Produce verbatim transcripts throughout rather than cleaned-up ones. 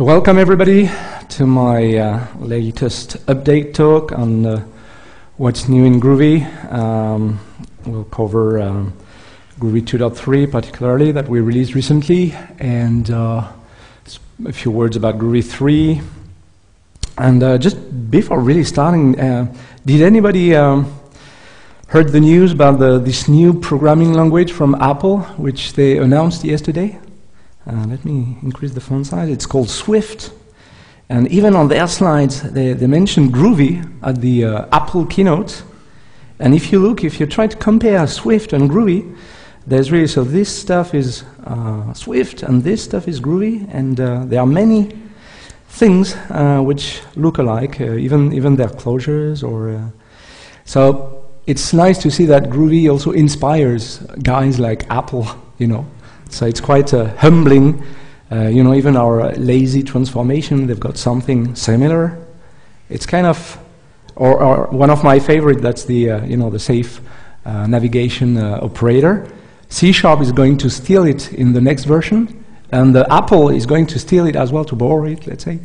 So welcome everybody to my uh, latest update talk on uh, what's new in Groovy. Um, we'll cover um, Groovy two point three particularly that we released recently, and uh, a few words about Groovy three. And uh, just before really starting, uh, did anybody um, heard the news about the, this new programming language from Apple, which they announced yesterday? Uh, let me increase the font size. It's called Swift. And even on their slides, they, they mentioned Groovy at the uh, Apple keynote. And if you look, if you try to compare Swift and Groovy, there's really, so this stuff is uh, Swift and this stuff is Groovy. And uh, there are many things uh, which look alike, uh, even, even their closures. Or uh, so it's nice to see that Groovy also inspires guys like Apple, you know. So it's quite uh, humbling, uh, you know, even our uh, lazy transformation, they've got something similar. It's kind of, or, or one of my favorite, that's the, uh, you know, the safe uh, navigation uh, operator. C sharp is going to steal it in the next version, and uh, Apple is going to steal it as well, to borrow it, let's say,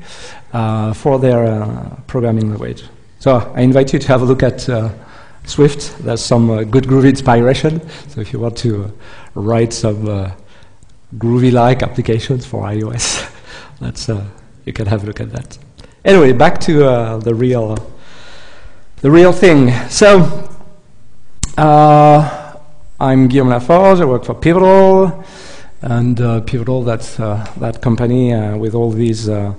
uh, for their uh, programming language. So I invite you to have a look at uh, Swift. There's some uh, good Groovy inspiration, so if you want to uh, write some uh, Groovy-like applications for iOS. That's uh, you can have a look at that. Anyway, back to uh, the real, uh, the real thing. So, uh, I'm Guillaume LaForge. I work for Pivotal, and uh, Pivotal, that's uh, that company uh, with all these uh,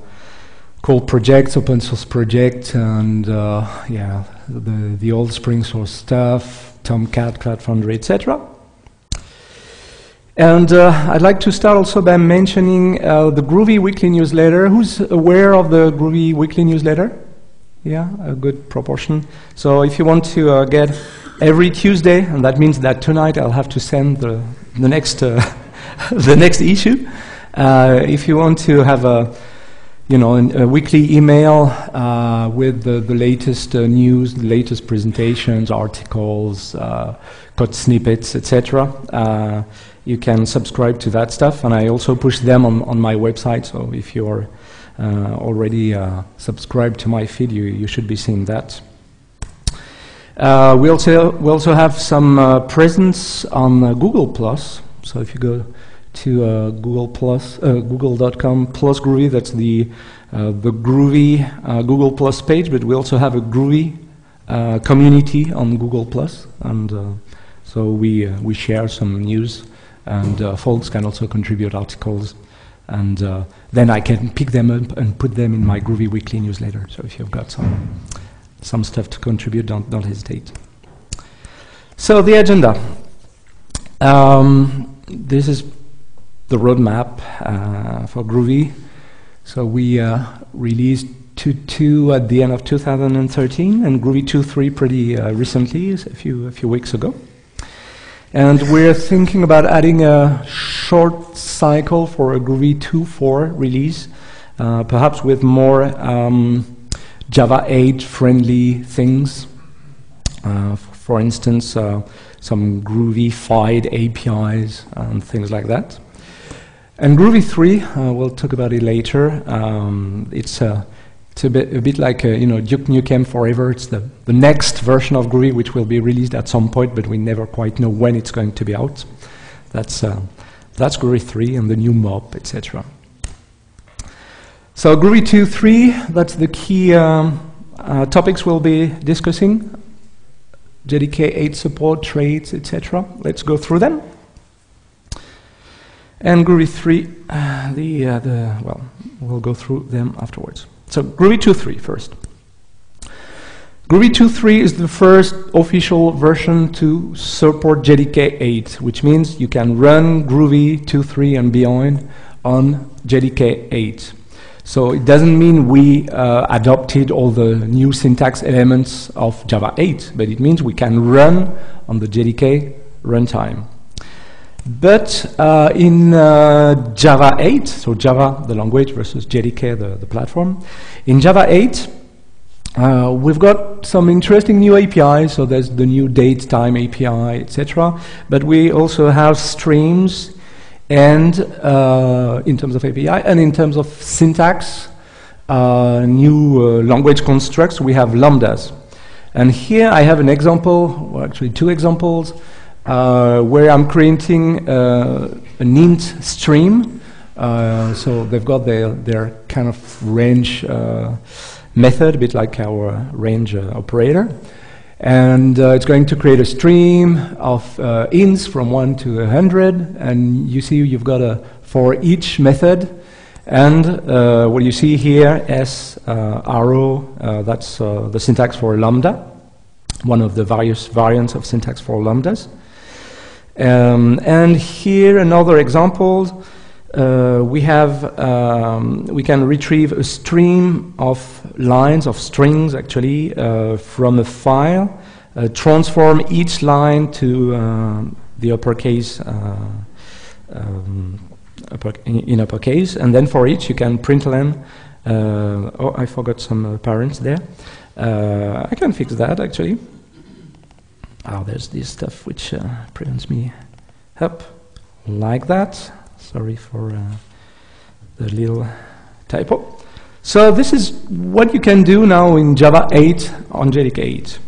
cool projects, open source projects, and uh, yeah, the the old Spring Source stuff, Tomcat, Cloud Foundry, et cetera. And uh, I'd like to start also by mentioning uh, the Groovy Weekly Newsletter. Who's aware of the Groovy Weekly Newsletter? Yeah, a good proportion. So if you want to uh, get every Tuesday, and that means that tonight I'll have to send the, the, next, uh, the next issue. Uh, if you want to have a, you know, an, a weekly email uh, with the, the latest uh, news, the latest presentations, articles, uh, code snippets, et cetera, you can subscribe to that stuff, and I also push them on, on my website, so if you are uh, already uh, subscribed to my feed, you, you should be seeing that. Uh, we, also, we also have some uh, presence on uh, Google Plus, so if you go to uh, Google Plus, uh, Google dot com plus Groovy, that's the, uh, the Groovy uh, Google Plus page, but we also have a Groovy uh, community on Google Plus, and uh, so we, uh, we share some news. And uh, folks can also contribute articles, and uh, then I can pick them up and put them in my Groovy Weekly Newsletter. So if you've got some, some stuff to contribute, don't, don't hesitate. So the agenda. Um, this is the roadmap uh, for Groovy. So we uh, released two point two at the end of two thousand thirteen, and Groovy two point three pretty uh, recently, a few, a few weeks ago. And we're thinking about adding a short cycle for a Groovy two point four release, uh, perhaps with more um, Java eight friendly things. Uh, for instance, uh, some Groovy-fied A P Is and things like that. And Groovy three, uh, we'll talk about it later. Um, it's uh, it's a bit, a bit like uh, you know, Duke Nukem Forever. It's the, the next version of Groovy, which will be released at some point, but we never quite know when it's going to be out. That's, uh, that's Groovy three and the new mob, et cetera. So Groovy two point three, that's the key um, uh, topics we'll be discussing. J D K eight support, traits, et cetera. Let's go through them. And Groovy three, uh, the, uh, the, well, we'll go through them afterwards. So Groovy two point three first. Groovy two point three is the first official version to support J D K eight, which means you can run Groovy two point three and beyond on J D K eight. So it doesn't mean we uh, adopted all the new syntax elements of Java eight, but it means we can run on the J D K runtime. But uh, in uh, Java eight, so Java, the language, versus J D K, the, the platform. In Java eight, uh, we've got some interesting new A P Is, so there's the new date time A P I, et cetera. But we also have streams and uh, in terms of A P I, and in terms of syntax, uh, new uh, language constructs, we have lambdas. And here I have an example, or actually two examples, uh, where I'm creating uh, an int stream. Uh, so they've got their, their kind of range uh, method, a bit like our range uh, operator. And uh, it's going to create a stream of uh, ints from one to a hundred. And you see you've got a for each method. And uh, what you see here, S uh, arrow, uh, that's uh, the syntax for lambda, one of the various variants of syntax for lambdas. Um, and here another example. Uh, we have um, we can retrieve a stream of lines of strings actually uh, from a file, uh, transform each line to uh, the uppercase uh, um, upper in uppercase, and then for each you can println. Uh, oh, I forgot some uh, parents there. Uh, I can fix that actually. Oh, there's this stuff which uh, prevents me up like that. Sorry for uh, the little typo. So this is what you can do now in Java eight on J D K eight.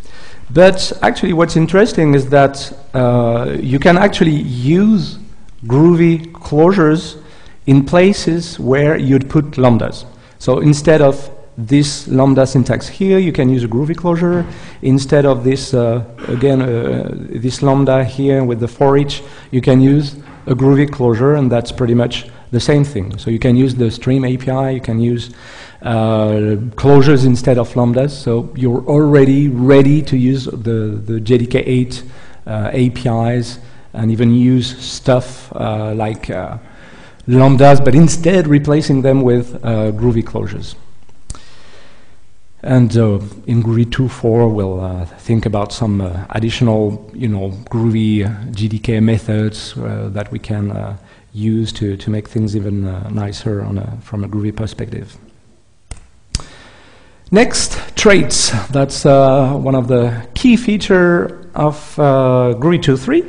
But actually what's interesting is that uh, you can actually use Groovy closures in places where you'd put lambdas. So instead of this lambda syntax here, you can use a Groovy closure. Instead of this, uh, again, uh, this lambda here with the for each, you can use a Groovy closure, and that's pretty much the same thing. So you can use the stream A P I, you can use uh, closures instead of lambdas, so you're already ready to use the, the J D K eight uh, A P Is and even use stuff uh, like uh, lambdas, but instead replacing them with uh, Groovy closures. And uh, in Groovy two point four, we'll uh, think about some uh, additional, you know, Groovy uh, J D K methods uh, that we can uh, use to, to make things even uh, nicer on a, from a Groovy perspective. Next, traits. That's uh, one of the key features of uh, Groovy two point three.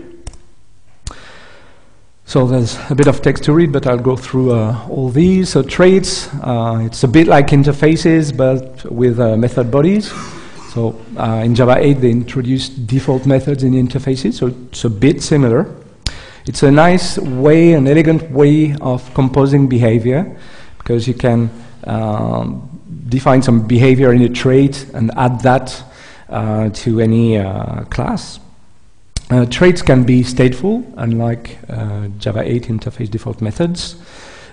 So there's a bit of text to read, but I'll go through uh, all these. So traits, uh, it's a bit like interfaces, but with uh, method bodies. So uh, in Java eight, they introduced default methods in interfaces, so it's a bit similar. It's a nice way, an elegant way of composing behavior, because you can um, define some behavior in a trait and add that uh, to any uh, class. Uh, traits can be stateful, unlike uh, Java eight interface default methods.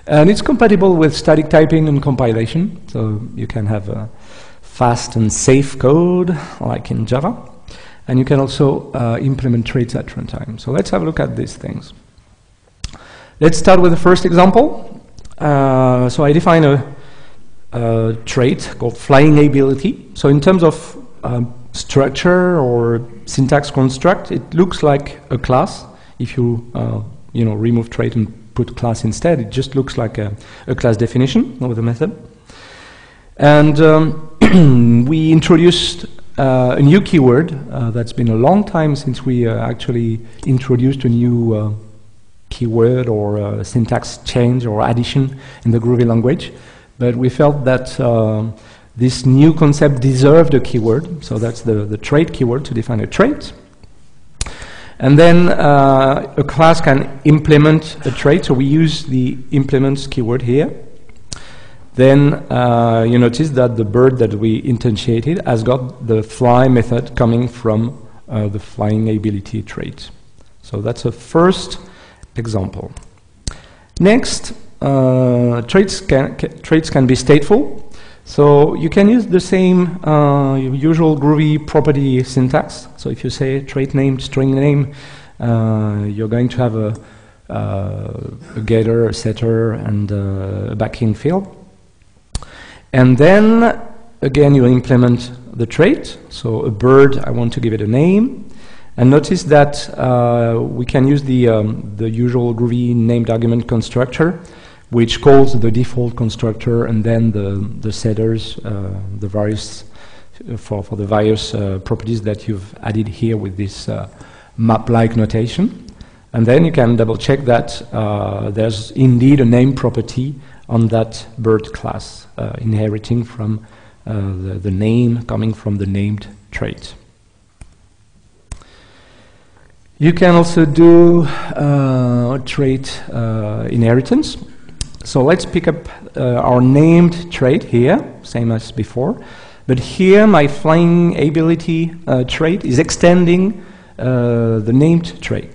And it's compatible with static typing and compilation, so you can have a fast and safe code, like in Java. And you can also uh, implement traits at runtime. So let's have a look at these things. Let's start with the first example. Uh, so I define a, a trait called flying ability. So in terms of um, structure or syntax construct, it looks like a class. If you uh, you know, remove trait and put class instead, it just looks like a, a class definition with a method. And um, we introduced uh, a new keyword uh, that's been a long time since we uh, actually introduced a new uh, keyword or uh, syntax change or addition in the Groovy language. But we felt that uh, this new concept deserved a keyword, so that's the, the trait keyword to define a trait. And then uh, a class can implement a trait, so we use the implements keyword here. Then uh, you notice that the bird that we instantiated has got the fly method coming from uh, the flying ability trait. So that's a first example. Next, uh, traits can, ca traits can be stateful. So you can use the same uh, usual Groovy property syntax. So if you say trait name, string name, uh, you're going to have a, uh, a getter, a setter, and uh, a backing field. And then, again, you implement the trait. So a bird, I want to give it a name. And notice that uh, we can use the, um, the usual Groovy named argument constructor, which calls the default constructor and then the, the setters, uh, the various, for, for the various uh, properties that you've added here with this uh, map-like notation. And then you can double check that uh, there's indeed a name property on that bird class, uh, inheriting from uh, the, the name coming from the named trait. You can also do uh, trait uh, inheritance. So let's pick up uh, our named trait here, same as before. But here my flying ability uh, trait is extending uh, the named trait.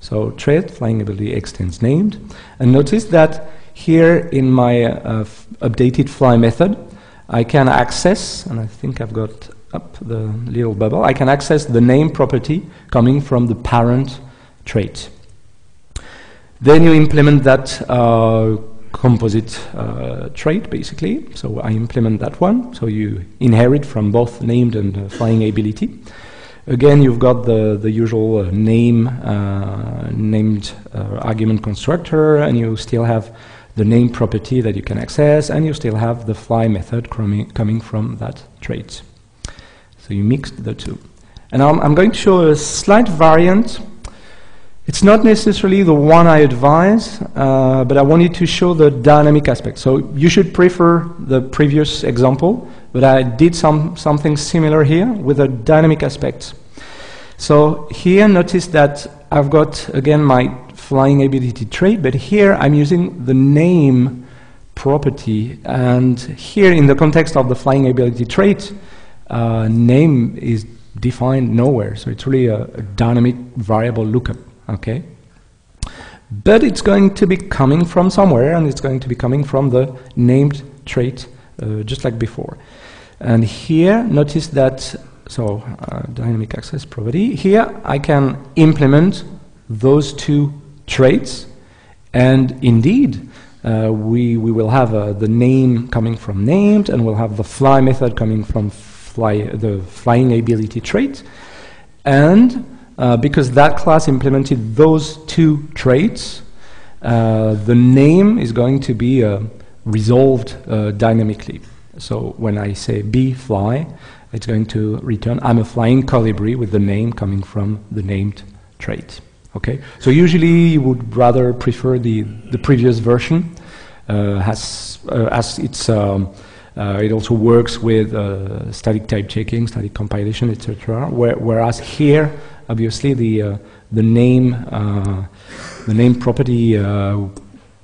So trait, flying ability extends named. And notice that here in my uh, updated fly method, I can access, and I think I've got up the little bubble, I can access the name property coming from the parent trait. Then you implement that uh, composite uh, trait, basically. So I implement that one. So you inherit from both named and uh, flying ability. Again, you've got the, the usual uh, name, uh, named uh, argument constructor, and you still have the name property that you can access, and you still have the fly method coming from that trait. So you mixed the two. And I'm, I'm going to show a slight variant. It's not necessarily the one I advise, uh, but I wanted to show the dynamic aspect. So you should prefer the previous example, but I did some, something similar here with a dynamic aspect. So here, notice that I've got, again, my flying ability trait, but here I'm using the name property. And here, in the context of the flying ability trait, uh, name is defined nowhere. So it's really a, a dynamic variable lookup, okay? But it's going to be coming from somewhere, and it's going to be coming from the named trait, uh, just like before. And here, notice that, so uh, dynamic access property, here I can implement those two traits, and indeed uh, we, we will have uh, the name coming from named, and we'll have the fly method coming from fly, the flying ability trait. And uh, because that class implemented those two traits, uh, the name is going to be uh, resolved uh, dynamically. So when I say be fly, it's going to return I'm a flying colibri with the name coming from the named trait. Okay, so usually you would rather prefer the the previous version, uh, has, uh, as it's um, uh, it also works with uh, static type checking, static compilation, et cetera. Where, whereas here, obviously the uh, the name uh, the name property uh,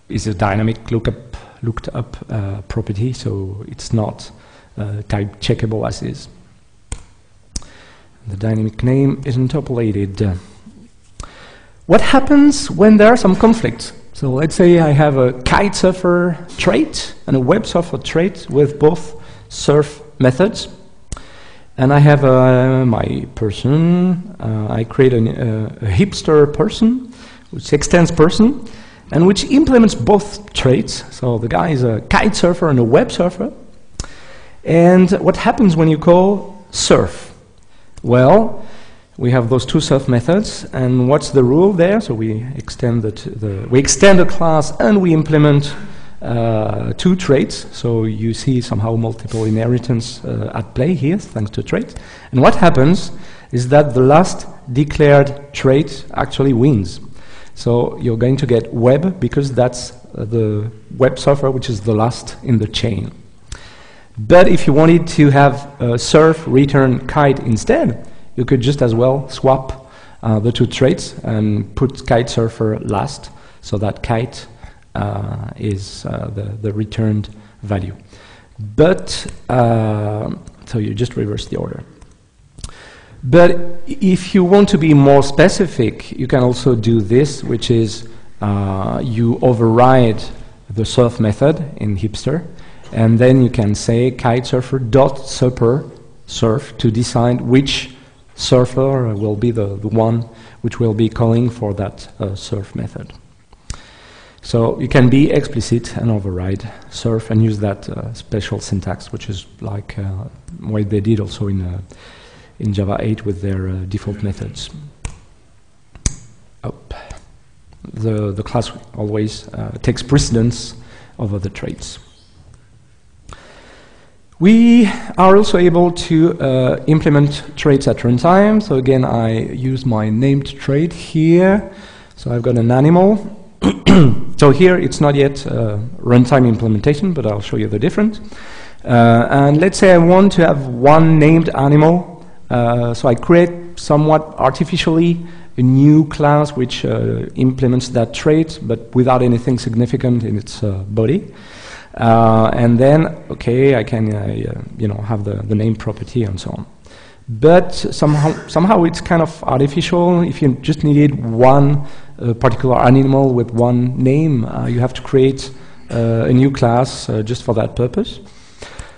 is a dynamic lookup looked up uh, property, so it's not uh, type checkable as is. The dynamic name is interpolated. What happens when there are some conflicts? So let's say I have a kite surfer trait and a web surfer trait with both surf methods. And I have uh, my person, uh, I create an, uh, a hipster person, which extends person, and which implements both traits. So the guy is a kite surfer and a web surfer. And what happens when you call surf? Well, we have those two surf methods, and what's the rule there? So we extend the, t the we extend the class, and we implement uh, two traits. So you see somehow multiple inheritance uh, at play here, thanks to traits. And what happens is that the last declared trait actually wins. So you're going to get web because that's uh, the web surfer, which is the last in the chain. But if you wanted to have uh, surf return kite instead, you could just as well swap uh, the two traits and put kite surfer last, so that kite uh, is uh, the, the returned value. But, uh, so you just reverse the order. But if you want to be more specific, you can also do this, which is uh, you override the surf method in hipster, and then you can say kite surfer dot super surf to decide which surfer will be the, the one which will be calling for that uh, surf method. So you can be explicit and override surf and use that uh, special syntax, which is like uh, what they did also in, uh, in Java eight with their uh, default methods. Oh. The, the class always uh, takes precedence over the traits. We are also able to uh, implement traits at runtime. So again, I use my named trait here. So I've got an animal. So here it's not yet uh, runtime implementation, but I'll show you the difference. Uh, and let's say I want to have one named animal. Uh, so I create somewhat artificially a new class which uh, implements that trait, but without anything significant in its uh, body. Uh, and then, okay, I can, uh, you know, have the, the name property and so on. But somehow, somehow it's kind of artificial. If you just needed one uh, particular animal with one name, uh, you have to create uh, a new class uh, just for that purpose.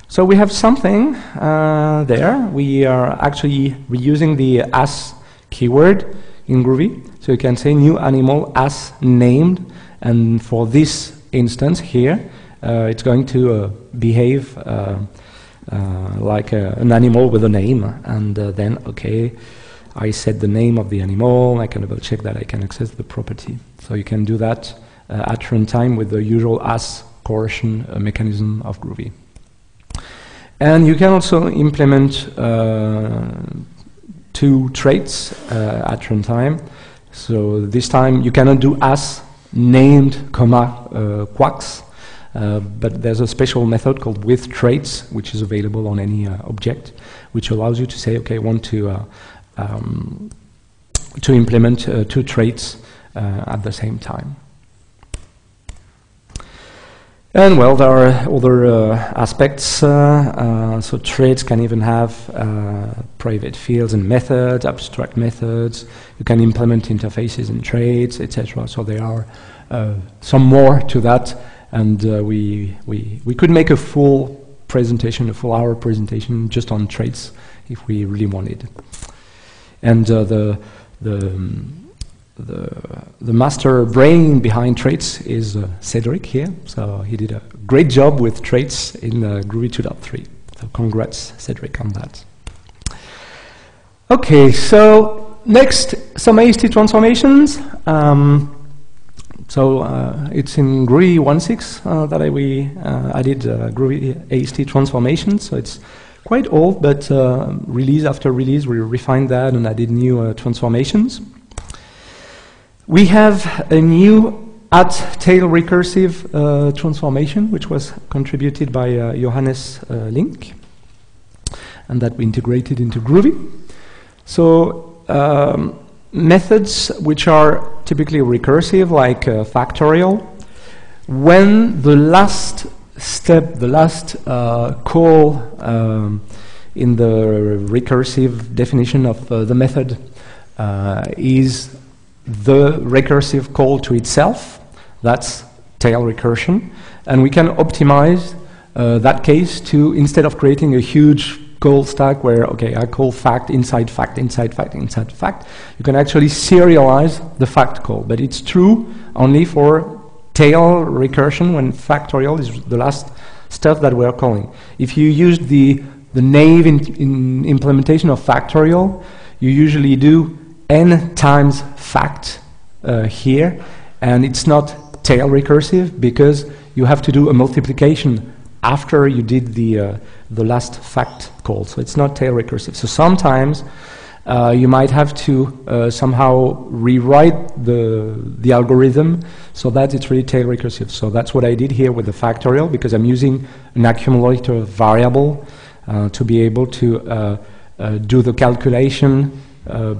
So we have something uh, there. We are actually reusing the as keyword in Groovy. So you can say new animal as named. And for this instance here, uh, it's going to uh, behave uh, Uh, like uh, an animal with a name, and uh, then, okay, I set the name of the animal, I can double check that I can access the property. So you can do that uh, at runtime with the usual as coercion uh, mechanism of Groovy. And you can also implement uh, two traits uh, at runtime. So this time you cannot do as named, comma, uh, quacks. Uh, but there's a special method called with traits, which is available on any uh, object, which allows you to say, okay, I want to uh, um, to implement uh, two traits uh, at the same time. And well, there are other uh, aspects. Uh, uh, so traits can even have uh, private fields and methods, abstract methods. You can implement interfaces and traits, et cetera. So there are uh, some more to that. And uh, we, we, we could make a full presentation, a full hour presentation just on traits if we really wanted. And uh, the, the, um, the, the master brain behind traits is uh, Cedric here. So he did a great job with traits in uh, Groovy two point three. So congrats, Cedric, on that. OK, so next, some A S T transformations. Um, So uh, it's in Groovy one point six uh, that I, we, uh, I did uh, Groovy A S T transformation. So it's quite old, but uh, release after release, we refined that and added new uh, transformations. We have a new at tail recursive uh, transformation, which was contributed by uh, Johannes uh, Link, and that we integrated into Groovy. So um, methods which are typically recursive, like uh, factorial, when the last step, the last uh, call um, in the recursive definition of uh, the method uh, is the recursive call to itself, that's tail recursion, and we can optimize uh, that case to, instead of creating a huge call stack where, okay, I call fact inside fact, inside fact, inside fact. You can actually serialize the fact call, but it's true only for tail recursion when factorial is the last stuff that we're calling. If you used the, the naive in, in implementation of factorial, you usually do n times fact uh, here, and it's not tail recursive because you have to do a multiplication after you did the, uh, the last fact call. So it's not tail recursive. So sometimes uh, you might have to uh, somehow rewrite the, the algorithm so that it's really tail recursive. So that's what I did here with the factorial, because I'm using an accumulator variable uh, to be able to uh, uh, do the calculation, uh,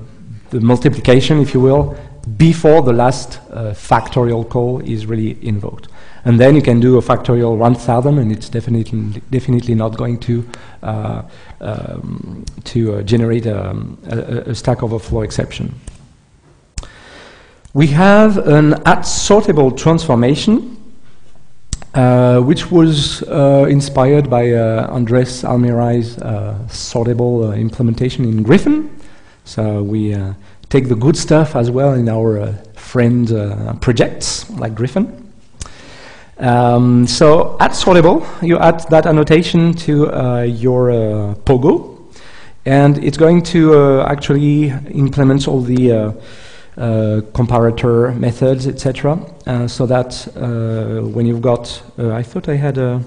the multiplication, if you will, before the last uh, factorial call is really invoked. And then you can do a factorial one thousand, and it's definitely definitely not going to uh, um, to uh, generate um, a, a stack overflow exception. We have an at-sortable transformation, uh, which was uh, inspired by uh, Andres Almirai's uh, sortable uh, implementation in Griffin. So we uh, take the good stuff as well in our uh, friend uh, projects like Griffin. Um, so at sortable, you add that annotation to uh, your uh, pogo, and it's going to uh, actually implement all the uh, uh, comparator methods, et cetera. Uh, so that uh, when you've got, uh, I thought I had a,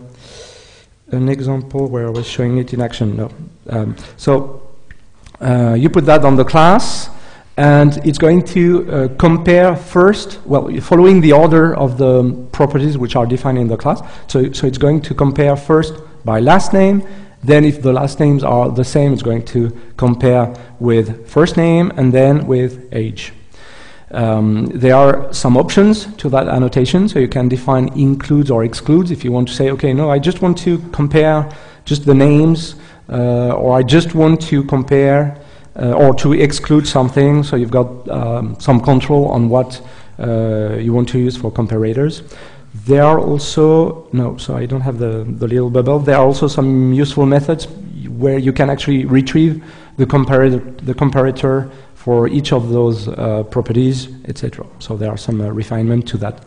an example where I was showing it in action. No, um, so uh, you put that on the class. And it's going to uh, compare first, well, following the order of the um, properties which are defined in the class. So, so it's going to compare first by last name. Then if the last names are the same, it's going to compare with first name and then with age. Um, there are some options to that annotation, so you can define includes or excludes if you want to say, okay, no, I just want to compare just the names, uh, or I just want to compare uh, or to exclude something, so you've got um, some control on what uh, you want to use for comparators. There are also, no, so I don't have the, the little bubble, there are also some useful methods where you can actually retrieve the comparator, the comparator for each of those uh, properties, et cetera. So there are some uh, refinement to that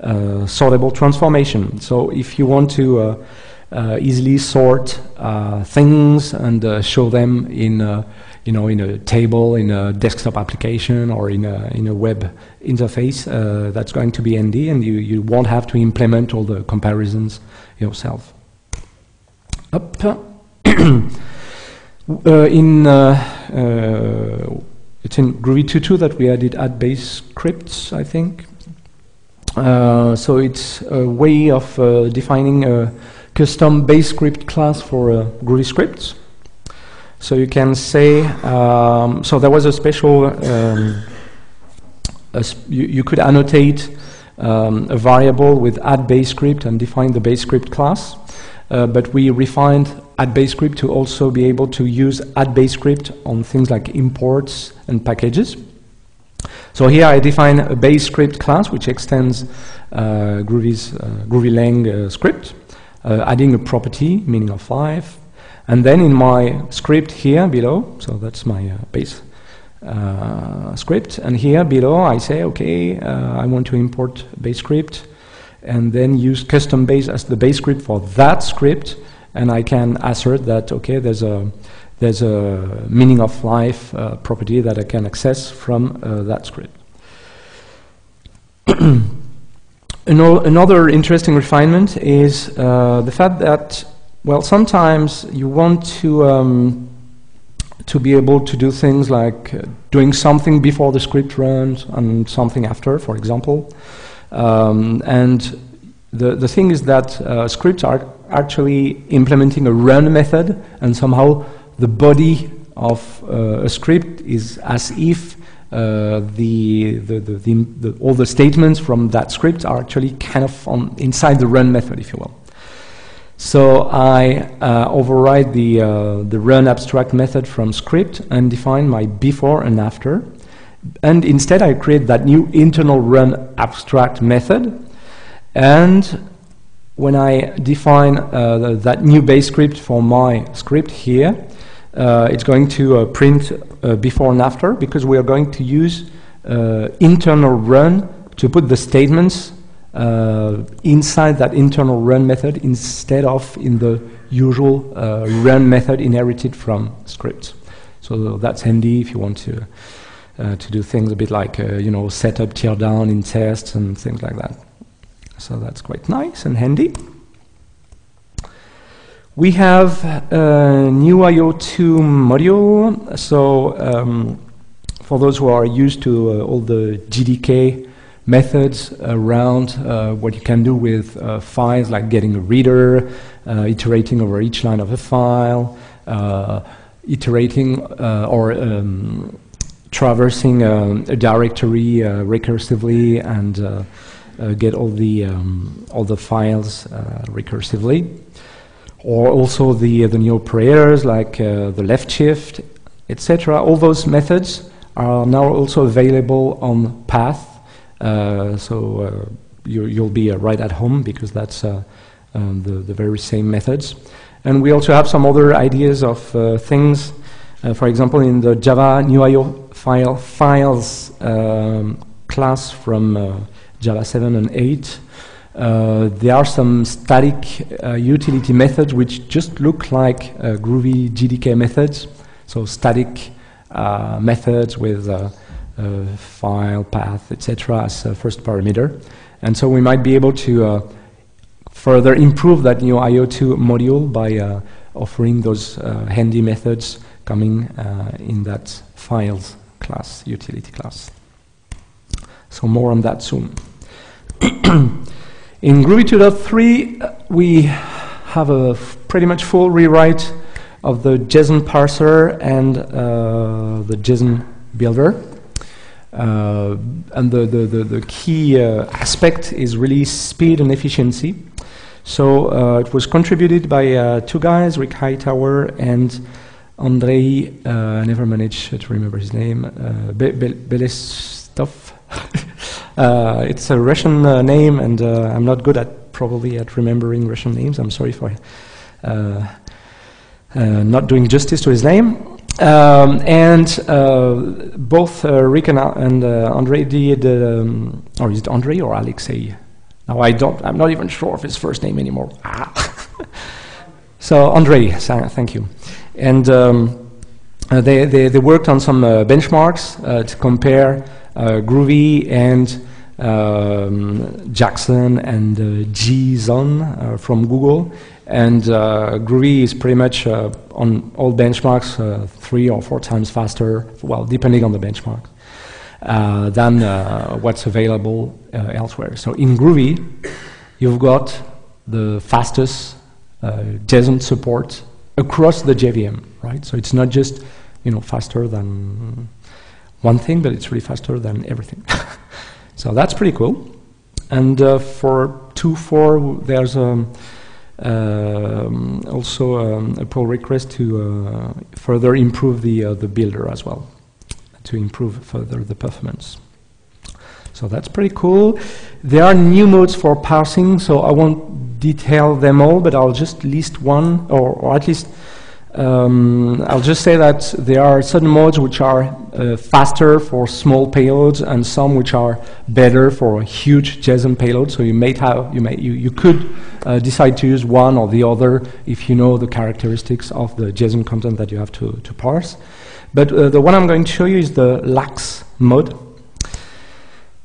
uh, sortable transformation. So if you want to uh, uh, easily sort uh, things and uh, show them in, uh, you know, in a table, in a desktop application, or in a in a web interface, uh, that's going to be N D, and you you won't have to implement all the comparisons yourself. Up. uh, in. Uh, uh, It's in Groovy two point two that we added ad-based scripts, I think. Uh, so it's a way of uh, defining a custom base script class for uh, Groovy scripts. So you can say, um, so there was a special, um, a sp you, you could annotate um, a variable with ad-based script and define the base script class. Uh, but we refined ad-based script to also be able to use ad-based script on things like imports and packages. So here I define a base script class which extends uh, Groovy's uh, GroovyLang uh, script, uh, adding a property meaning of five, and then in my script here below, so that's my uh, base uh, script, and here below I say, okay, uh, I want to import base script, and then use custom base as the base script for that script, and I can assert that, okay, there's a there's a meaning of life uh, property that I can access from uh, that script. Another interesting refinement is uh, the fact that, well, sometimes you want to um, to be able to do things like uh, doing something before the script runs and something after, for example. Um, and the, the thing is that uh, scripts are actually implementing a run method, and somehow the body of uh, a script is as if uh, the, the, the, the, the, all the statements from that script are actually kind of on inside the run method, if you will. So I uh, override the, uh, the run abstract method from script and define my before and after. And instead I create that new internal run abstract method, and when I define uh, the, that new base script for my script here, uh, it's going to uh, print uh, before and after, because we are going to use uh, internal run to put the statements uh, inside that internal run method instead of in the usual uh, run method inherited from scripts. So that's handy if you want to Uh, to do things a bit like, uh, you know, setup, tear down in tests and things like that. So that's quite nice and handy. We have a new I O two module. So um, for those who are used to uh, all the J D K methods around uh, what you can do with uh, files, like getting a reader, uh, iterating over each line of a file, uh, iterating uh, or um, traversing uh, a directory uh, recursively, and uh, uh, get all the um, all the files uh, recursively, or also the uh, the new operators like uh, the left shift, et cetera. All those methods are now also available on Path, uh, so uh, you, you'll be uh, right at home, because that's uh, um, the the very same methods. And we also have some other ideas of uh, things. Uh, for example, in the Java new I O file files um, class from uh, Java seven and eight, uh, there are some static uh, utility methods which just look like uh, Groovy J D K methods. So static uh, methods with uh, uh, file, path, et cetera as a first parameter. And so we might be able to uh, further improve that new I O two module by uh, offering those uh, handy methods coming uh, in that files class, utility class. So more on that soon. In Groovy two point three, we have a pretty much full rewrite of the JSON parser and uh, the JSON builder. Uh, and the, the, the, the key uh, aspect is really speed and efficiency. So uh, it was contributed by uh, two guys, Rick Hightower and Andrei, uh, I never managed to remember his name, uh, Be Be Belestoff. uh, it's a Russian uh, name, and uh, I'm not good at probably at remembering Russian names. I'm sorry for uh, uh, not doing justice to his name. Um, and uh, both uh, Rick and, uh, and uh, Andrei did, um, or is it Andrei or Alexei? Now I don't, I'm not even sure of his first name anymore. Ah. So Andrei, thank you. And um, uh, they, they, they worked on some uh, benchmarks uh, to compare uh, Groovy and um, Jackson and uh, Gson uh, from Google. And uh, Groovy is pretty much uh, on all benchmarks uh, three or four times faster, well, depending on the benchmark, uh, than uh, what's available uh, elsewhere. So in Groovy, you've got the fastest uh, JSON support across the J V M, right? So it's not just, you know, faster than one thing, but it's really faster than everything. So that's pretty cool. And uh, for two point four, there's a um, Um, also um, a pull request to uh, further improve the, uh, the builder as well, to improve further the performance. So that's pretty cool. There are new modes for parsing, so I won't detail them all, but I'll just list one, or, or at least um, I'll just say that there are certain modes which are uh, faster for small payloads and some which are better for a huge JSON payload. So you may have, you may, you, you could Uh, decide to use one or the other if you know the characteristics of the JSON content that you have to, to parse. But uh, the one I'm going to show you is the lax mode.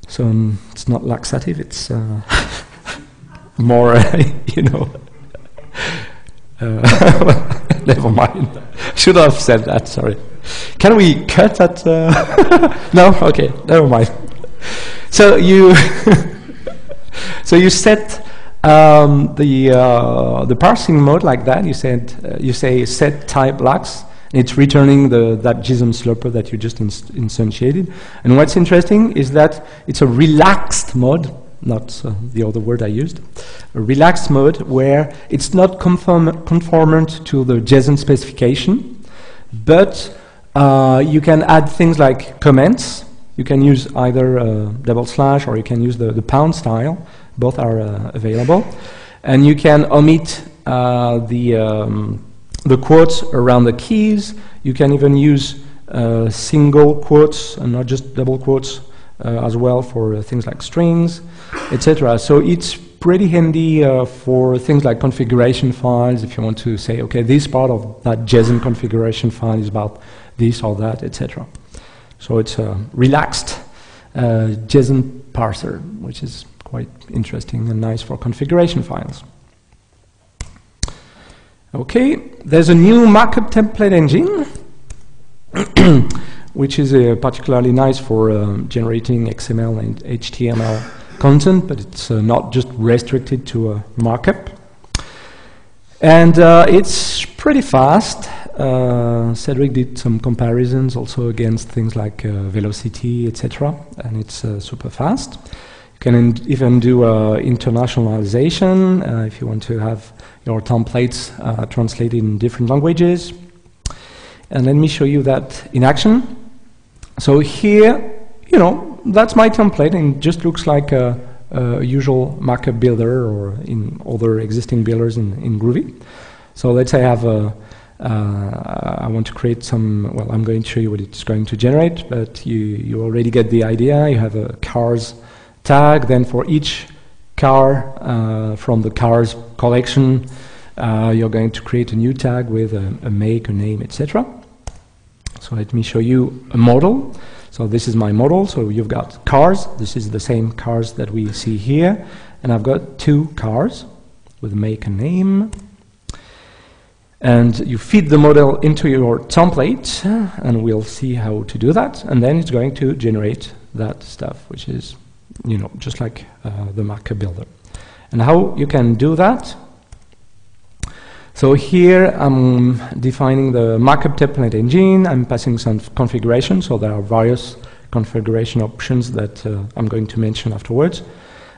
So um, it's not laxative, it's uh, more, uh, you know, uh, never mind. Should have said that, sorry. Can we cut that? Uh no? Okay, never mind. So you, so you set Um, the uh, the parsing mode like that. You said uh, you say set type lax, and it's returning the that JSON slurper that you just inst instantiated. And what's interesting is that it's a relaxed mode, not uh, the other word I used, a relaxed mode where it's not conform conformant to the JSON specification, but uh, you can add things like comments. You can use either uh, double slash or you can use the, the pound style. Both are uh, available, and you can omit uh, the um, the quotes around the keys. You can even use uh, single quotes and not just double quotes uh, as well for uh, things like strings, et cetera. So it's pretty handy uh, for things like configuration files. If you want to say, okay, this part of that JSON configuration file is about this or that, et cetera. So it's a relaxed uh, JSON parser, which is quite interesting and nice for configuration files. Okay, there's a new markup template engine, which is uh, particularly nice for um, generating X M L and H T M L content, but it's uh, not just restricted to a markup. And uh, it's pretty fast. Uh, Cedric did some comparisons also against things like uh, velocity, et cetera, and it's uh, super fast. You can even do uh, internationalization uh, if you want to have your templates uh, translated in different languages. And let me show you that in action. So here, you know, that's my template and just looks like a, a usual markup builder or in other existing builders in, in Groovy. So let's say I have a, uh, I want to create some, well, I'm going to show you what it's going to generate, but you, you already get the idea. You have a cars tag, then for each car uh, from the cars collection, uh, you're going to create a new tag with a, a make, a name, et cetera. So let me show you a model. So this is my model. So you've got cars. This is the same cars that we see here. And I've got two cars with make and name. And you feed the model into your template, and we'll see how to do that. And then it's going to generate that stuff, which is, you know, just like uh, the marker builder. And how you can do that? So here I'm defining the markup template engine. I'm passing some configuration, so there are various configuration options that uh, I'm going to mention afterwards.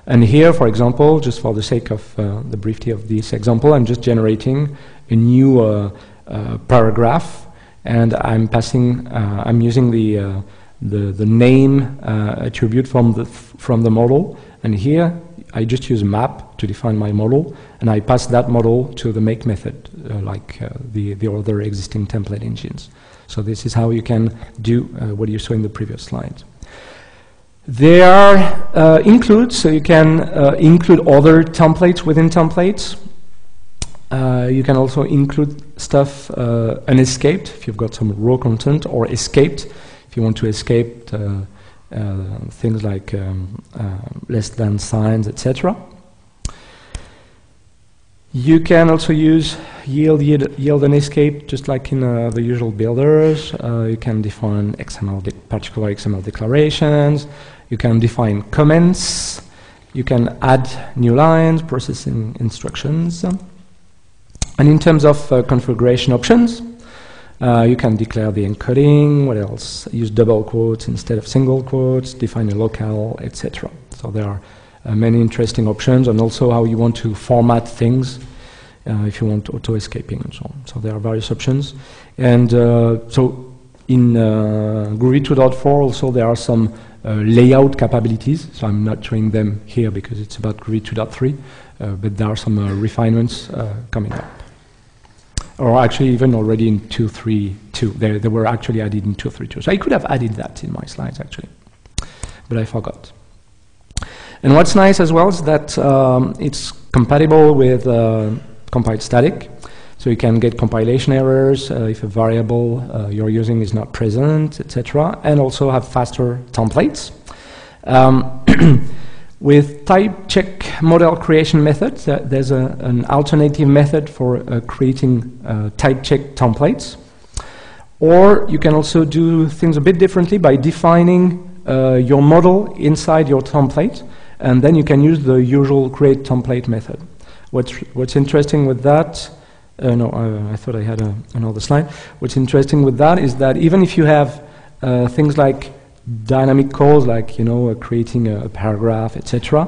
And here, for example, just for the sake of uh, the brevity of this example, I'm just generating a new uh, uh, paragraph, and I'm passing, uh, I'm using the uh, the, the name uh, attribute from the from the model, and here I just use a map to define my model, and I pass that model to the make method, uh, like uh, the the other existing template engines. So this is how you can do uh, what you saw in the previous slide. There are uh, includes, so you can uh, include other templates within templates. Uh, you can also include stuff uh, unescaped, if you've got some raw content, or escaped, if you want to escape uh, uh, things like um, uh, less than signs, et cetera. You can also use yield, yield, yield and escape, just like in uh, the usual builders. Uh, you can define X M L de particular X M L declarations. You can define comments. You can add new lines, processing instructions. And in terms of uh, configuration options, uh, you can declare the encoding, what else? Use double quotes instead of single quotes, define a locale, et cetera. So there are uh, many interesting options, and also how you want to format things, uh, if you want auto-escaping and so on. So there are various options. And uh, so in uh, Groovy two point four also there are some uh, layout capabilities, so I'm not showing them here because it's about Groovy two point three, uh, but there are some uh, refinements uh, coming up. Or actually even already in two point three point two. They, they were actually added in two point three point two. So I could have added that in my slides, actually, but I forgot. And what's nice as well is that um, it's compatible with uh, compiled static. So you can get compilation errors uh, if a variable uh, you're using is not present, et cetera, and also have faster templates. Um, With type check model creation methods, uh, there's a, an alternative method for uh, creating uh, type check templates. Or you can also do things a bit differently by defining uh, your model inside your template, and then you can use the usual create template method. What's, what's interesting with that, uh, no, uh, I thought I had a, another slide. What's interesting with that is that even if you have uh, things like dynamic calls, like, you know, uh, creating a, a paragraph, et cetera.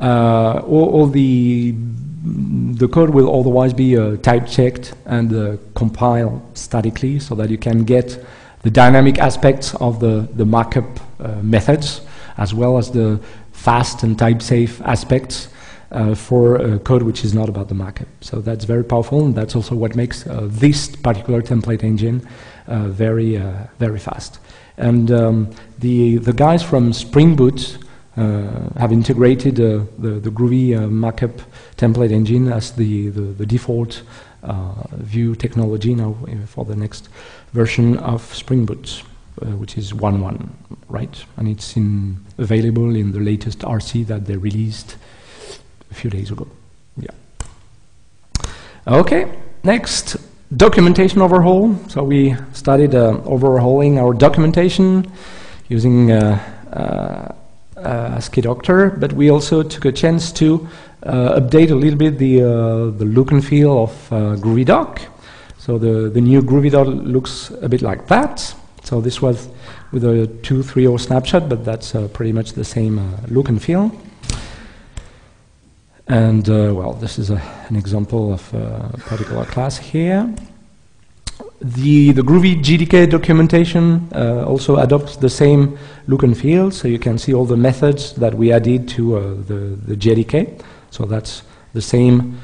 Uh, all, all the the code will otherwise be uh, type checked and uh, compiled statically, so that you can get the dynamic aspects of the the markup uh, methods, as well as the fast and type safe aspects uh, for uh, code which is not about the markup. So that's very powerful, and that's also what makes uh, this particular template engine uh, very uh, very fast. And um, the, the guys from Spring Boot uh, have integrated uh, the, the Groovy uh, markup template engine as the, the, the default uh, view technology now for the next version of Spring Boot, uh, which is one point one, right? And it's in available in the latest R C that they released a few days ago. Yeah. Okay, next. Documentation overhaul. So we started uh, overhauling our documentation using uh, uh, uh, AsciiDoctor, but we also took a chance to uh, update a little bit the, uh, the look and feel of uh, GroovyDoc. So the, the new GroovyDoc looks a bit like that. So this was with a two point three point oh snapshot, but that's uh, pretty much the same uh, look and feel. And, uh, well, this is a, an example of uh, a particular class here. The, the Groovy J D K documentation uh, also adopts the same look and feel, so you can see all the methods that we added to uh, the, the J D K. So that's the same,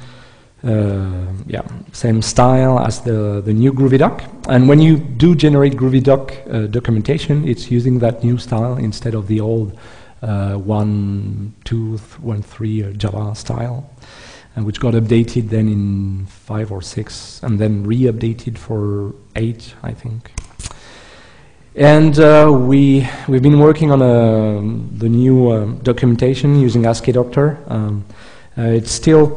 uh, yeah, same style as the, the new GroovyDoc. And when you do generate GroovyDoc uh, documentation, it's using that new style instead of the old Uh, one, two, th one, three uh, Java style, and which got updated then in five or six, and then re-updated for eight, I think. And uh, we we've been working on uh, the new uh, documentation using AsciiDoctor. Um, uh, it's still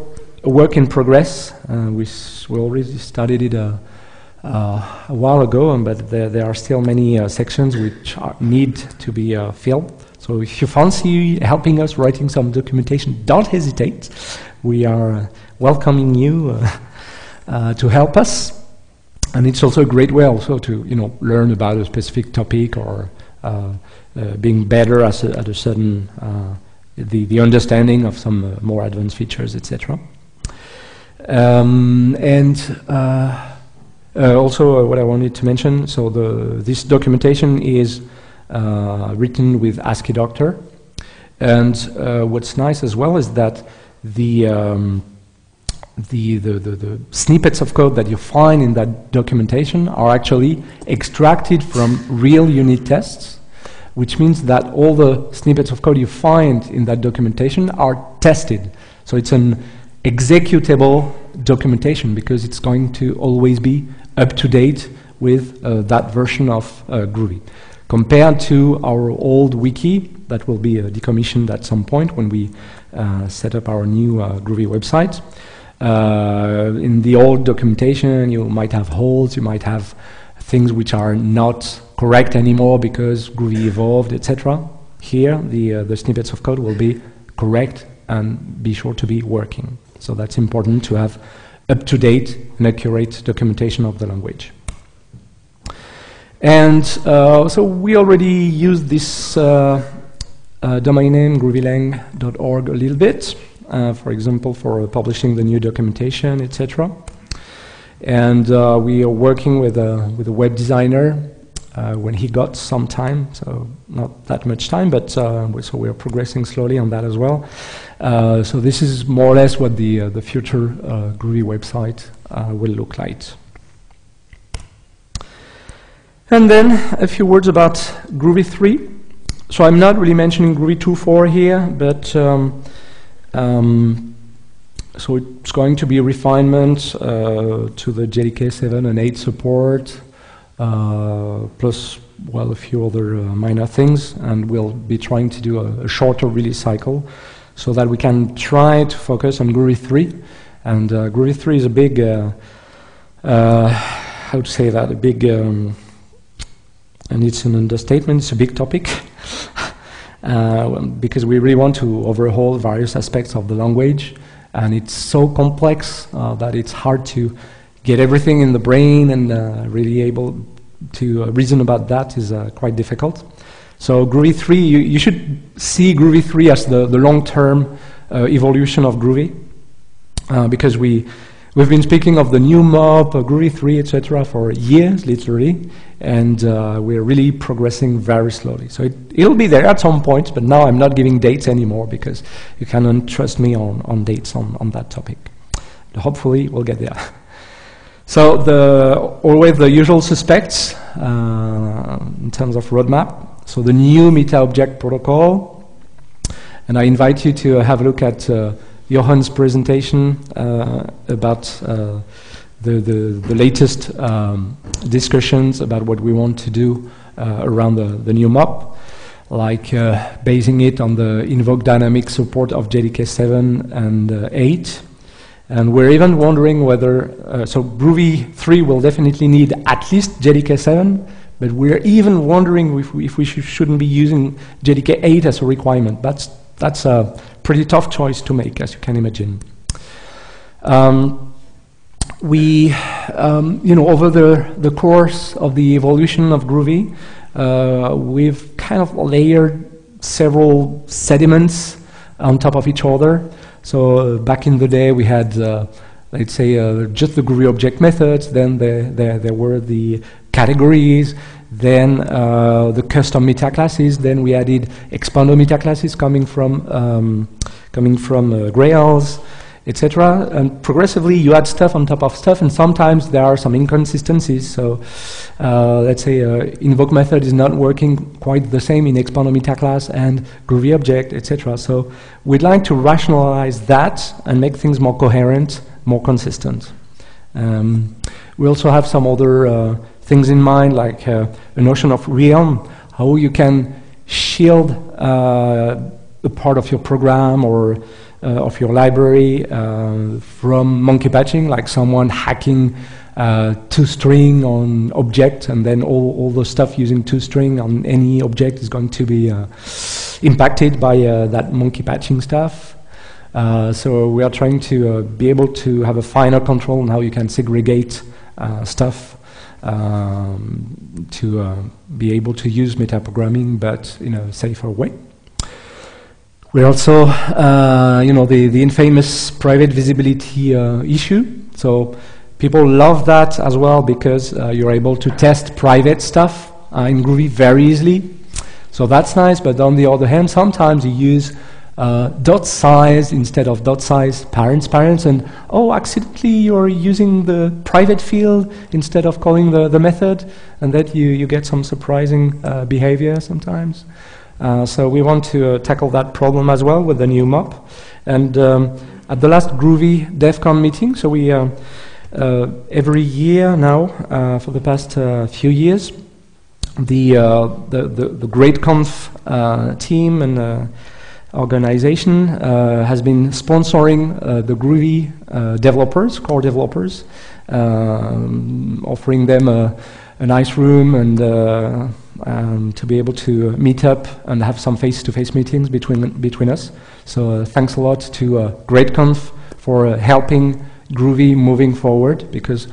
a work in progress. Uh, we, s we already started it a, uh, a while ago, um, but there, there are still many uh, sections which are, need to be uh, filled. So if you fancy helping us writing some documentation, don't hesitate. We are welcoming you uh, uh, to help us. And it's also a great way also to, you know, learn about a specific topic or uh, uh, being better as a, at a certain, uh, the, the understanding of some uh, more advanced features, et cetera. Um, and uh, uh, also uh, what I wanted to mention, so the, this documentation is uh, written with AsciiDoctor. And uh, what's nice as well is that the um, The, the, the, the snippets of code that you find in that documentation are actually extracted from real unit tests, which means that all the snippets of code you find in that documentation are tested. So it's an executable documentation because it's going to always be up to date with uh, that version of uh, Groovy. Compared to our old wiki, that will be uh, decommissioned at some point when we uh, set up our new uh, Groovy website. Uh, in the old documentation, you might have holes, you might have things which are not correct anymore because Groovy evolved, et cetera. Here, the, uh, the snippets of code will be correct and be sure to be working. So that's important to have up-to-date and accurate documentation of the language. And uh, so we already used this uh, uh, domain name, groovylang dot org, a little bit. Uh, for example, for uh, publishing the new documentation, et cetera. And uh, we are working with a, with a web designer uh, when he got some time, so not that much time, but uh, we, so we are progressing slowly on that as well. Uh, so this is more or less what the, uh, the future uh, Groovy website uh, will look like. And then a few words about Groovy three. So I'm not really mentioning Groovy two point four here, but um, Um, so it's going to be a refinement uh, to the J D K seven and eight support, uh, plus, well, a few other uh, minor things, and we'll be trying to do a, a shorter release cycle so that we can try to focus on Groovy three. And uh, Groovy three is a big, uh, uh, how to say that, a big, um, and it's an understatement, it's a big topic. Uh, because we really want to overhaul various aspects of the language, and it's so complex uh, that it's hard to get everything in the brain, and uh, really able to uh, reason about that is uh, quite difficult. So Groovy three, you, you should see Groovy three as the, the long-term uh, evolution of Groovy, uh, because we, we've been speaking of the new mob, uh, Groovy three, et cetera for years, literally. And uh, we're really progressing very slowly. So it, it'll be there at some point, but now I'm not giving dates anymore because you cannot trust me on, on dates on, on that topic. But hopefully we'll get there. So the, always the usual suspects uh, in terms of roadmap. So the new Meta-Object Protocol. And I invite you to have a look at uh, Johan's presentation uh, about uh, The, the latest um, discussions about what we want to do uh, around the, the new map, like uh, basing it on the invoke dynamic support of J D K seven and eight. And we're even wondering whether, uh, so Groovy three will definitely need at least J D K seven, but we're even wondering if we, if we sh shouldn't be using J D K eight as a requirement. That's, that's a pretty tough choice to make, as you can imagine. Um, We, um, you know, over the, the course of the evolution of Groovy, uh, we've kind of layered several sediments on top of each other. So uh, back in the day, we had, uh, let's say, uh, just the Groovy object methods, then there, there, there were the categories, then uh, the custom meta classes, then we added expando meta classes coming from, um, coming from uh, Grails, et cetera. And progressively you add stuff on top of stuff, and sometimes there are some inconsistencies. So uh, let's say uh, invoke method is not working quite the same in expand meta class and Groovy object, et cetera. So we'd like to rationalize that and make things more coherent, more consistent. Um, we also have some other uh, things in mind, like uh, a notion of realm, how you can shield uh, a part of your program or uh, of your library uh, from monkey patching, like someone hacking uh, toString on object, and then all, all the stuff using toString on any object is going to be uh, impacted by uh, that monkey patching stuff. Uh, so we are trying to uh, be able to have a finer control on how you can segregate uh, stuff um, to uh, be able to use metaprogramming, but in a safer way. We also, uh, you know, the, the infamous private visibility uh, issue. So people love that as well because uh, you're able to test private stuff uh, in Groovy very easily. So that's nice, but on the other hand, sometimes you use Uh, dot size instead of dot size parents parents and oh, accidentally you're using the private field instead of calling the, the method, and that you, you get some surprising uh, behavior sometimes. Uh, so we want to uh, tackle that problem as well with the new mop. And um, at the last Groovy DevCon meeting, so we uh, uh, every year now uh, for the past uh, few years, the, uh, the, the, the G R eight Conf uh, team and uh, organization uh, has been sponsoring uh, the Groovy uh, developers, core developers, um, offering them a, a nice room and uh, um, to be able to meet up and have some face-to-face meetings between between us. So uh, thanks a lot to uh, G R eight Conf for uh, helping Groovy moving forward, because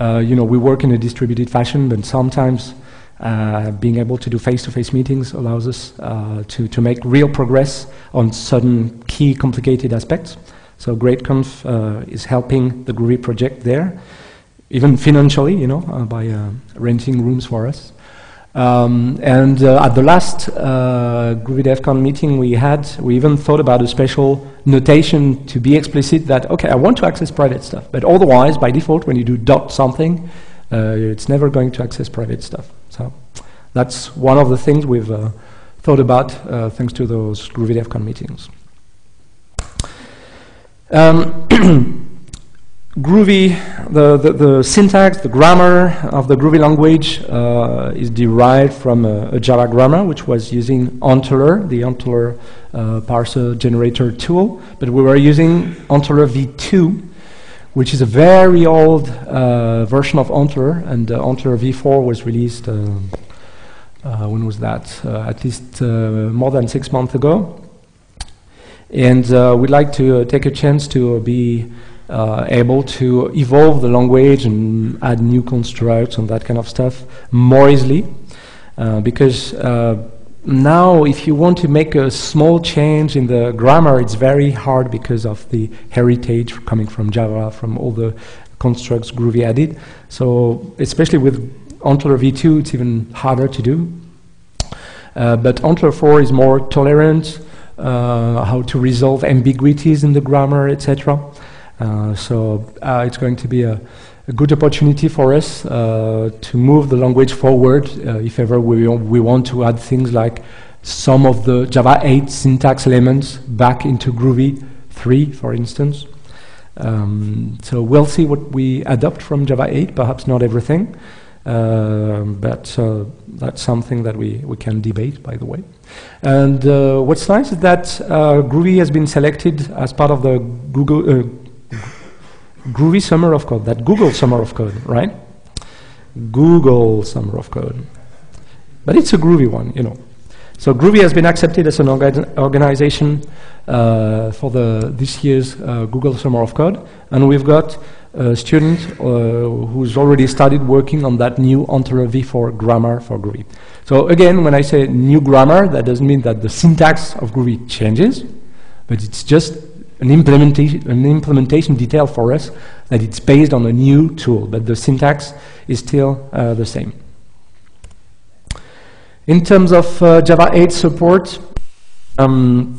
uh, you know, we work in a distributed fashion, but sometimes Uh, being able to do face-to-face meetings allows us uh, to, to make real progress on certain key complicated aspects. So G R eight Conf uh, is helping the Groovy project there, even financially, you know, uh, by uh, renting rooms for us. Um, and uh, at the last uh, Groovy DevCon meeting we had, we even thought about a special notation to be explicit that, okay, I want to access private stuff, but otherwise, by default, when you do dot something, Uh, it's never going to access private stuff. So that's one of the things we've uh, thought about uh, thanks to those Groovy DevCon meetings. Um, Groovy, the, the, the syntax, the grammar of the Groovy language uh, is derived from a, a Java grammar, which was using ANTLR, the ANTLR uh, parser generator tool, but we were using ANTLR v two, which is a very old uh, version of ANTLR, and uh, ANTLR v four was released, uh, uh, when was that? Uh, at least uh, more than six months ago. And uh, we'd like to uh, take a chance to uh, be uh, able to evolve the language and add new constructs and that kind of stuff more easily, uh, because uh, now, if you want to make a small change in the grammar, it's very hard because of the heritage coming from Java, from all the constructs Groovy added. So, especially with ANTLR v two, it's even harder to do. Uh, but ANTLR four is more tolerant, uh, how to resolve ambiguities in the grammar, et cetera. Uh, so, uh, it's going to be a A good opportunity for us uh, to move the language forward uh, if ever we, we want to add things like some of the Java eight syntax elements back into Groovy three, for instance. Um, so we'll see what we adopt from Java eight, perhaps not everything, uh, but uh, that's something that we, we can debate, by the way. And uh, what's nice is that uh, Groovy has been selected as part of the Google, uh, Groovy summer of code, that Google summer of code, right? Google summer of code. But it's a Groovy one, you know. So Groovy has been accepted as an orga organization uh, for the, this year's uh, Google summer of code. And we've got a student uh, who's already started working on that new ANTLR v four grammar for Groovy. So again, when I say new grammar, that doesn't mean that the syntax of Groovy changes, but it's just An implementation, an implementation detail for us that it's based on a new tool, but the syntax is still uh, the same. In terms of uh, Java eight support, um,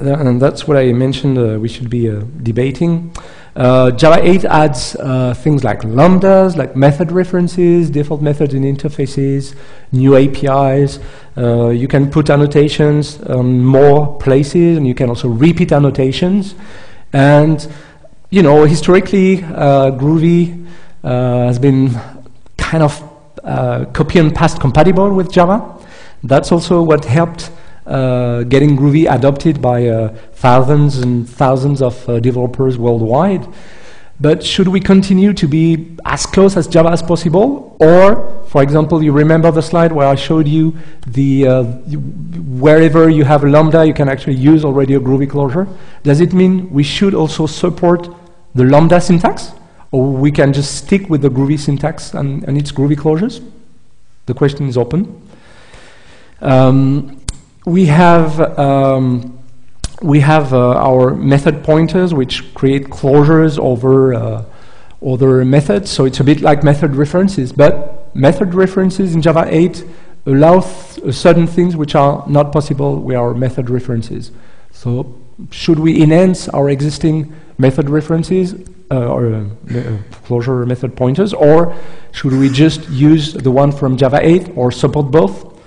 th and that's what I mentioned uh, we should be uh, debating. Uh, Java eight adds uh, things like lambdas, like method references, default methods in interfaces, new A P Is. Uh, you can put annotations on more places, and you can also repeat annotations. And, you know, historically, uh, Groovy uh, has been kind of uh, copy and paste compatible with Java. That's also what helped uh, getting Groovy adopted by uh, thousands and thousands of uh, developers worldwide. But should we continue to be as close as Java as possible? Or, for example, you remember the slide where I showed you the, uh, wherever you have a Lambda, you can actually use already a Groovy closure. Does it mean we should also support the Lambda syntax? Or we can just stick with the Groovy syntax and, and its Groovy closures? The question is open. Um, we have, um, we have uh, our method pointers, which create closures over uh, other methods. So it's a bit like method references, but method references in Java eight allow th certain things which are not possible with our method references. So should we enhance our existing method references uh, or uh, uh, closure method pointers, or should we just use the one from Java eight or support both?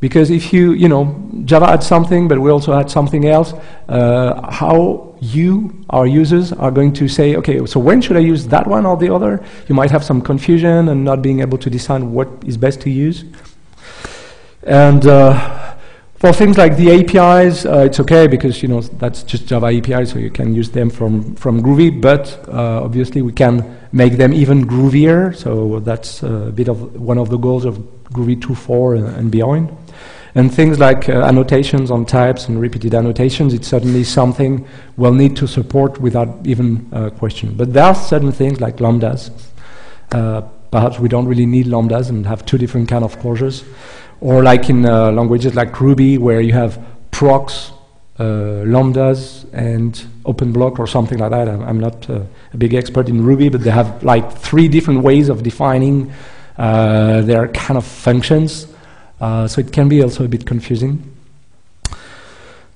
Because if you, you know, Java had something, but we also had something else, uh, how you, our users, are going to say, okay, so when should I use that one or the other? You might have some confusion and not being able to decide what is best to use. And uh, for things like the A P Is, uh, it's okay because, you know, that's just Java A P I, so you can use them from, from Groovy, but uh, obviously we can make them even groovier, so that's a bit of one of the goals of Groovy two point four and beyond. And things like uh, annotations on types and repeated annotations, it's certainly something we'll need to support without even uh, question. But there are certain things like lambdas. Uh, perhaps we don't really need lambdas and have two different kind of closures. Or like in uh, languages like Ruby, where you have procs, uh, lambdas, and open block or something like that. I'm, I'm not uh, a big expert in Ruby, but they have like three different ways of defining uh, their kind of functions. Uh, so it can be also a bit confusing.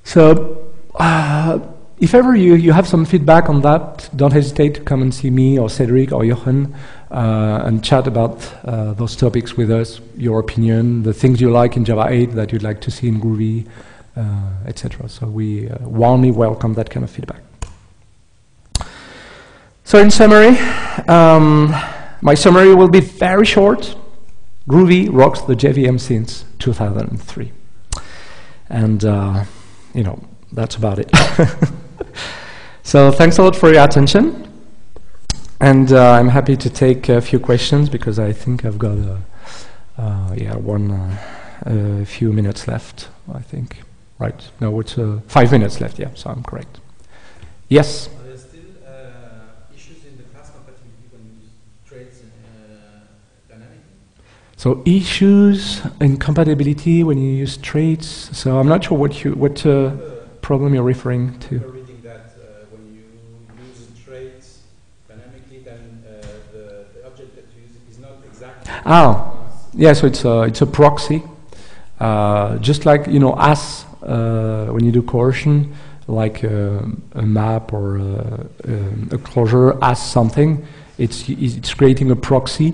So uh, if ever you, you have some feedback on that, don't hesitate to come and see me or Cedric or Johan uh, and chat about uh, those topics with us, your opinion, the things you like in Java eight that you'd like to see in Groovy, uh, et cetera. So we uh, warmly welcome that kind of feedback. So in summary, um, my summary will be very short. Groovy rocks the J V M since two thousand three. And, uh, you know, that's about it. So thanks a lot for your attention. And uh, I'm happy to take a few questions because I think I've got, uh, uh, yeah, one, uh, a few minutes left, I think. Right, no, it's uh, five minutes left, yeah, so I'm correct. Yes? So issues and compatibility when you use traits. So I'm not sure what you what uh, problem you're referring to. We're reading that uh, when you use traits dynamically, then uh, the, the object that you use is not exactly. Ah, yeah. So it's a it's a proxy, uh, just like you know as uh, when you do coercion, like uh, a map or a, a closure as something. It's it's creating a proxy.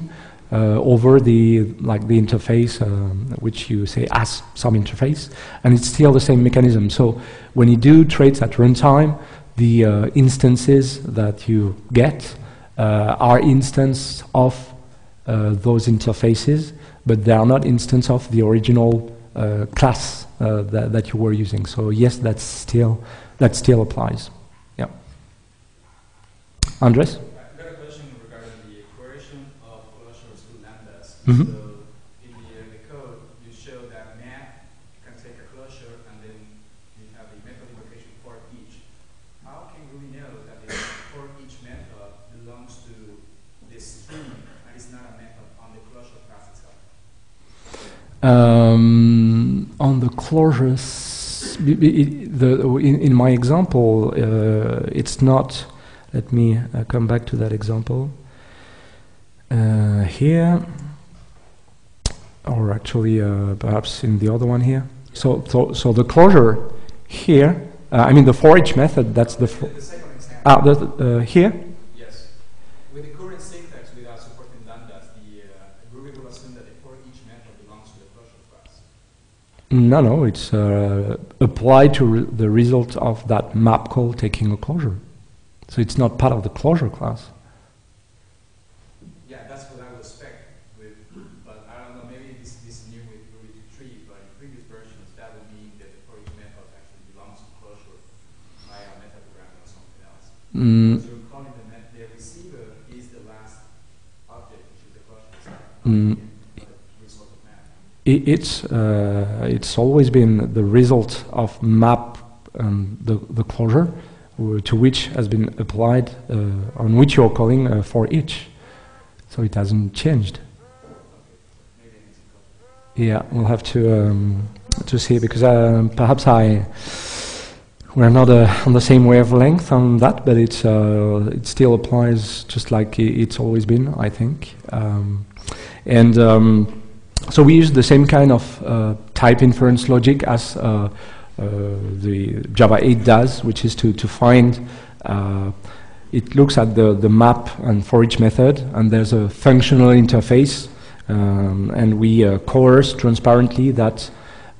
Uh, over the like the interface, um, which you say as some interface, and it's still the same mechanism. So when you do traits at runtime, the uh, instances that you get uh, are instance of uh, those interfaces, but they are not instance of the original uh, class uh, that, that you were using. So yes, that's still that still applies. Yeah, Andres. Mm-hmm. So in the, uh, the code, you show that map can take a closure, and then you have a method invocation for each. How can we know that the for each method belongs to this string and is not a method on the closure class itself? Um, on the closures, the, in, in my example, uh, it's not. Let me uh, come back to that example uh, here. Or actually, uh, perhaps in the other one here. So, so, so the closure here. Uh, I mean, the for each method. That's the. The, the second example. Ah, the, uh, here. Yes. With the current syntax, without supporting lambdas, the uh, Groovy will assume that the for each method belongs to the closure class. No, no. It's uh, applied to re the result of that map call taking a closure. So it's not part of the closure class. Mm. Mm. It's uh, it's always been the result of map um, the the closure to which has been applied uh, on which you're calling uh, for each, so it hasn't changed. Yeah, we'll have to um, to see, because uh, perhaps I we're not uh, on the same wavelength on that, but it's uh, it still applies just like it's always been, I think. Um, and um, so we use the same kind of uh, type inference logic as uh, uh, the Java eight does, which is to, to find, uh, it looks at the, the map and for each method, and there's a functional interface, um, and we uh, coerce transparently that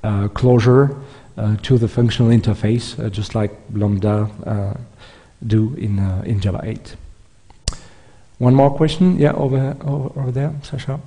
uh, closure uh, to the functional interface, uh, just like Lambda uh, do in, uh, in Java eight. One more question? Yeah, over, over, over there, Sasha.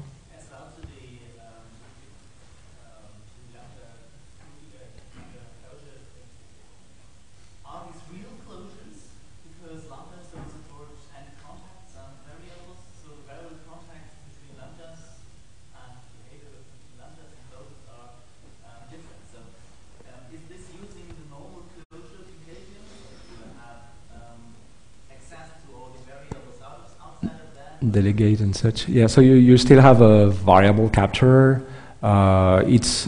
Delegate and such. Yeah, so you, you still have a variable capturer. Uh, it's,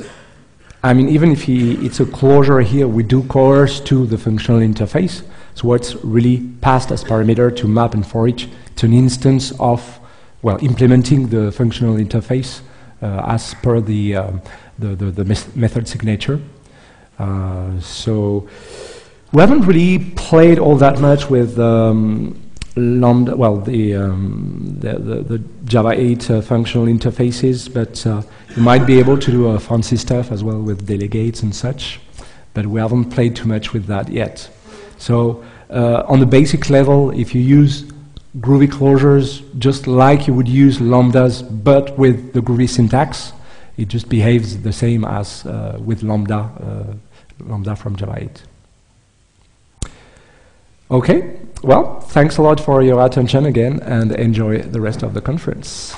I mean, even if he, it's a closure here, we do coerce to the functional interface. So what's really passed as parameter to map and for each, it's an instance of, well, implementing the functional interface uh, as per the, um, the, the, the mes method signature. Uh, so we haven't really played all that much with um, Lambda, well, the, um, the, the, the Java eight uh, functional interfaces, but uh, you might be able to do uh, fancy stuff as well with delegates and such, but we haven't played too much with that yet. So uh, on the basic level, if you use Groovy closures just like you would use Lambdas, but with the Groovy syntax, it just behaves the same as uh, with Lambda, uh, Lambda from Java eight. Okay, well, thanks a lot for your attention again, and enjoy the rest of the conference.